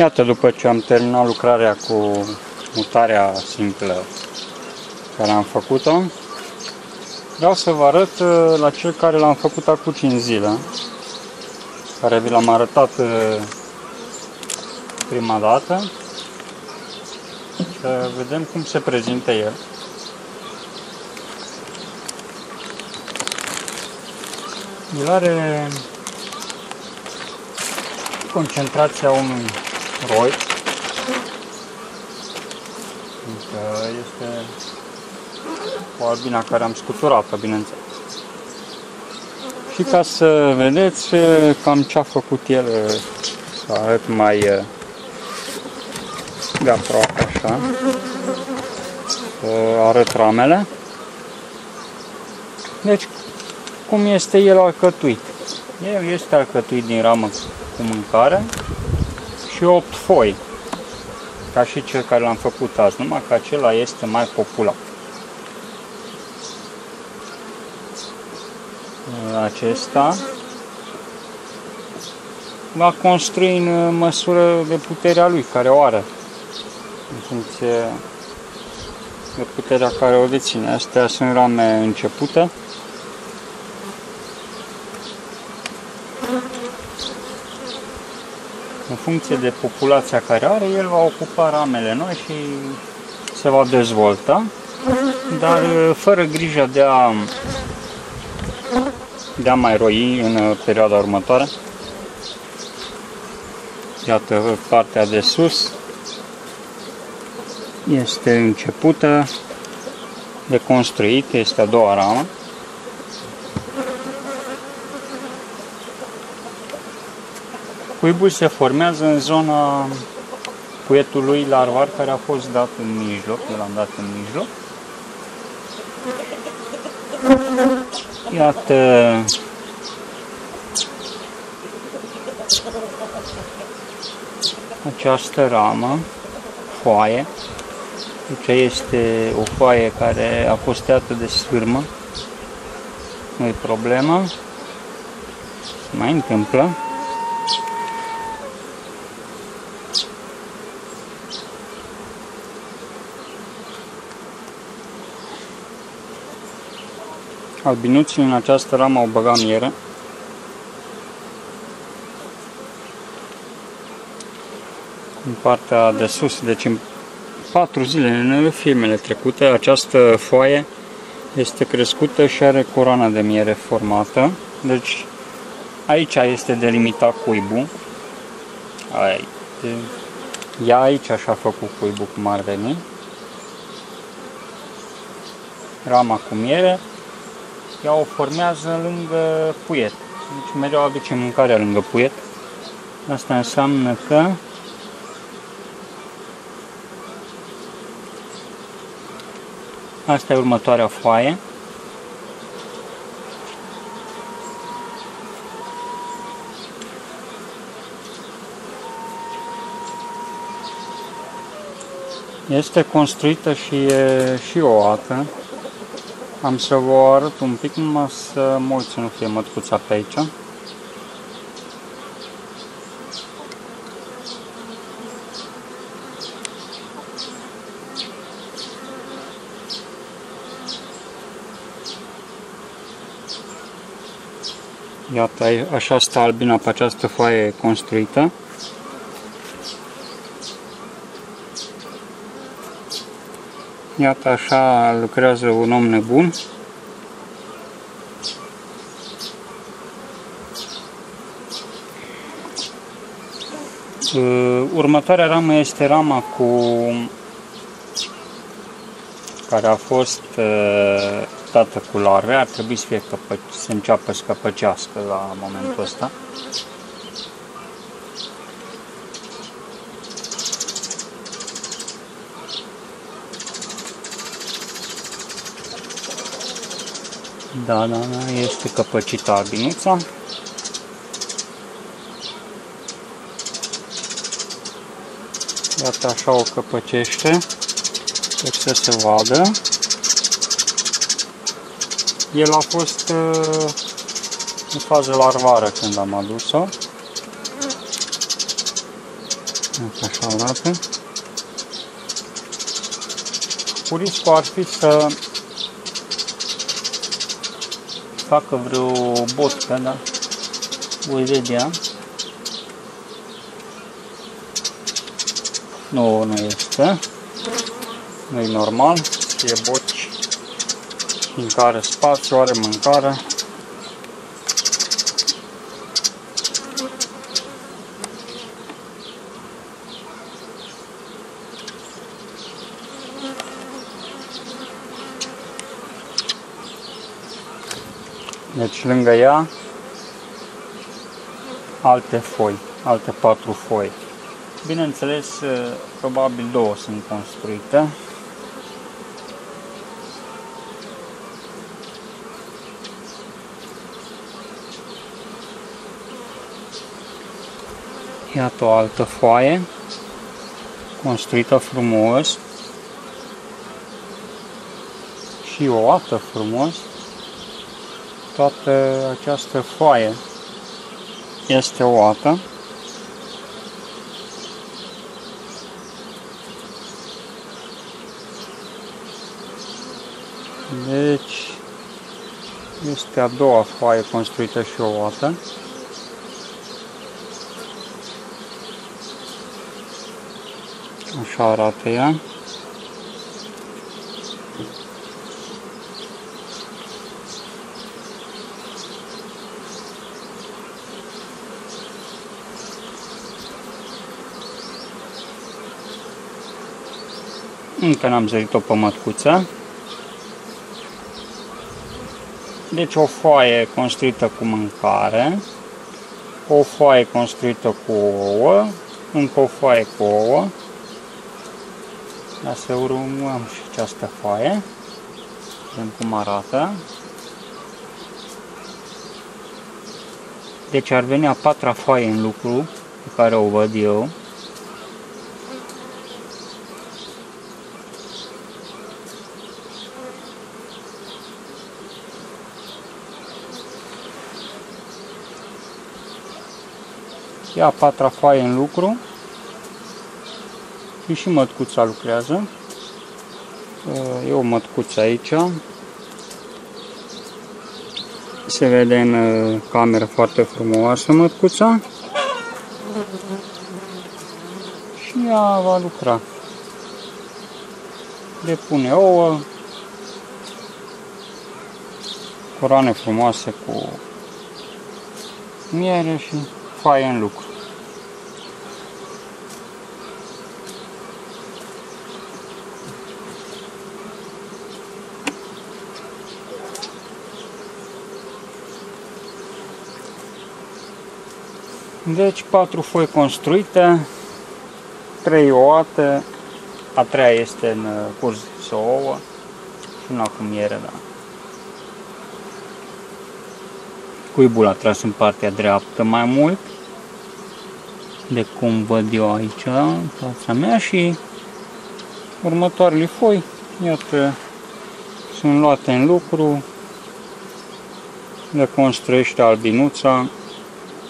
Iată, după ce am terminat lucrarea cu mutarea simplă care am făcut-o, vreau să vă arăt la cel care l-am făcut acum 5 zile, care vi l-am arătat prima dată. Să vedem cum se prezintă el. El are concentrația unui roi. Este o albina care am scuturat-o, bineînțeles. Și ca să vedeți cam ce a făcut el, să arăt mai de aproape așa, arăt ramele. Deci, cum este el alcătuit? El este alcătuit din ramă cu mâncare și 8 foi, ca și cel care l-am făcut azi, numai că acela este mai popular. Acesta va construi în măsură de puterea lui, care o are, în funcție de puterea care o deține. Astea sunt rame începute. În funcție de populația care are, el va ocupa ramele noi și se va dezvolta, dar fără grijă de a mai roi în perioada următoare. Iată, partea de sus este începută de construit, este a doua ramă. Cuibul se formează în zona puietului larvar care a fost dat în mijloc, eu l-am dat în mijloc. Iată, această ramă, foaie, deci este o foaie care a fost tăiată de sârmă, nu-i problemă, se mai întâmplă. Albinuții în această ramă au băgat miere. În partea de sus, deci în 4 zile, în filmele trecute, această foaie este crescută și are coroana de miere formată. Deci aici este delimitat cuibul. Ia aici așa a făcut cuibul, cum ar veni. Rama cu miere. Ea o formează lângă puiet. Deci mereu aduce mâncarea lângă puiet. Asta înseamnă că asta e următoarea foaie. Este construită și o altă. Am să vă arăt un pic, numai să mulți nu fie mătcuța pe aici. Iată, așa stă albina pe această foaie construită. Iată, așa lucrează un om nebun. Următoarea ramă este rama care a fost dată cu larve. Ar trebui să fie să înceapă să căpăcească la momentul ăsta. Da, este căpăcită albinuța. Iată, așa o căpăcește, deci să se vadă. El a fost în fază larvară când am adus-o. Așa arată. Cu riscul ar fi să facă vreo botcă, da? Voi vedea. Nu, nu este. Nu-i normal să fie boci în care spațiu, are mâncare. Deci lângă ea alte foi, alte 4 foi. Bineînțeles, probabil 2 sunt construite. Iată o altă foaie, construită frumos și o altă frumos. Toată această foaie este oată. Deci este a doua foaie construită și oată. Așa arată ea. Încă n-am zărit o pămătcuță. Deci o foaie construită cu mâncare, o foaie construită cu ouă, încă o foaie cu ouă. Dar să urmăm și această foaie. Vedem cum arată. Deci ar veni a 4-a foaie în lucru pe care o văd eu. E a 4-a foaie în lucru. Și mătcuța lucrează. E o mătcuță aici. Se vede în cameră foarte frumoasă mătcuța. Și ea va lucra. Depune ouă. Coroane frumoase cu miere și foaie în lucru. Deci 4 foi construite, 3 oate, a 3-a este în curs să ouă și una cu miere, da. Cuibul a tras în partea dreaptă mai mult, de cum văd eu aici, în fața mea, și următoarele foi, iată, sunt luate în lucru, le construiește albinuța.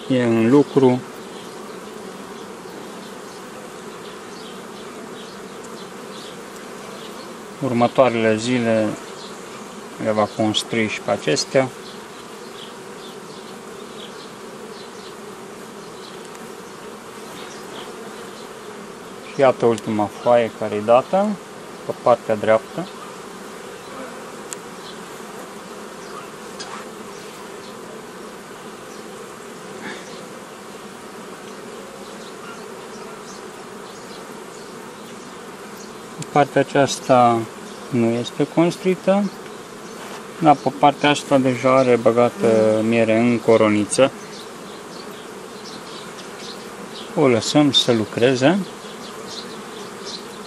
E un lucru. Următoarele zile le va construi și pe acestea. Și iată ultima foaie care e dată, pe partea dreaptă. Partea aceasta nu este construită, dar pe partea asta deja are băgată miere în coroniță. O lăsăm să lucreze,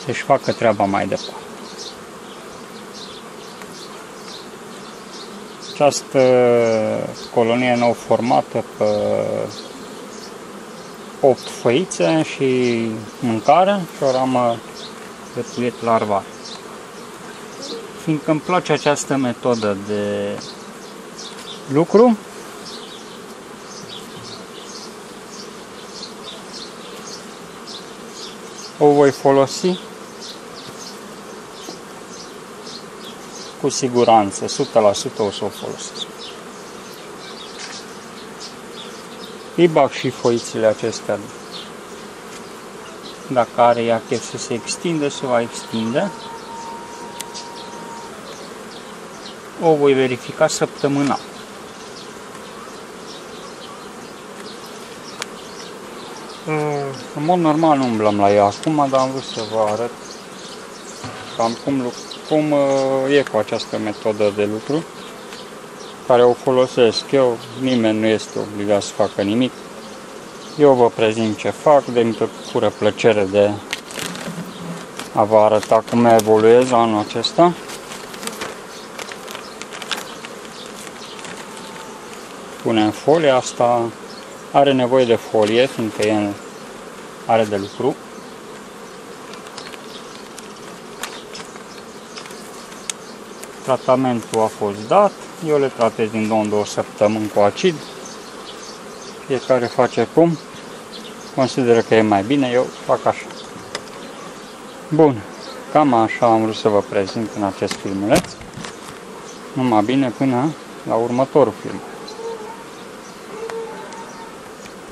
să-și facă treaba mai departe. Această colonie nou formată pe 8 făițe și mâncare și o ramă de puiet larvar. Fiindcă îmi place această metodă de lucru, o voi folosi cu siguranță, 100% o să o folosesc. Îi bag și foițele acestea. Dacă are ea chef să se extindă, se va extinde. O voi verifica săptămâna. În mod normal nu umblăm la ea acum, dar am vrut să vă arăt cam cum e cu această metodă de lucru care o folosesc eu. Nimeni nu este obligat să facă nimic. Eu vă prezint ce fac, de pură plăcere de a vă arăta cum evoluez anul acesta. Punem folia asta, are nevoie de folie, fiindcă el are de lucru. Tratamentul a fost dat, eu le tratez din 2 în 2 săptămâni cu acid. Fiecare face cum consideră că e mai bine, eu fac așa. Bun, cam așa am vrut să vă prezint în acest filmuleț. Numai bine până la următorul film.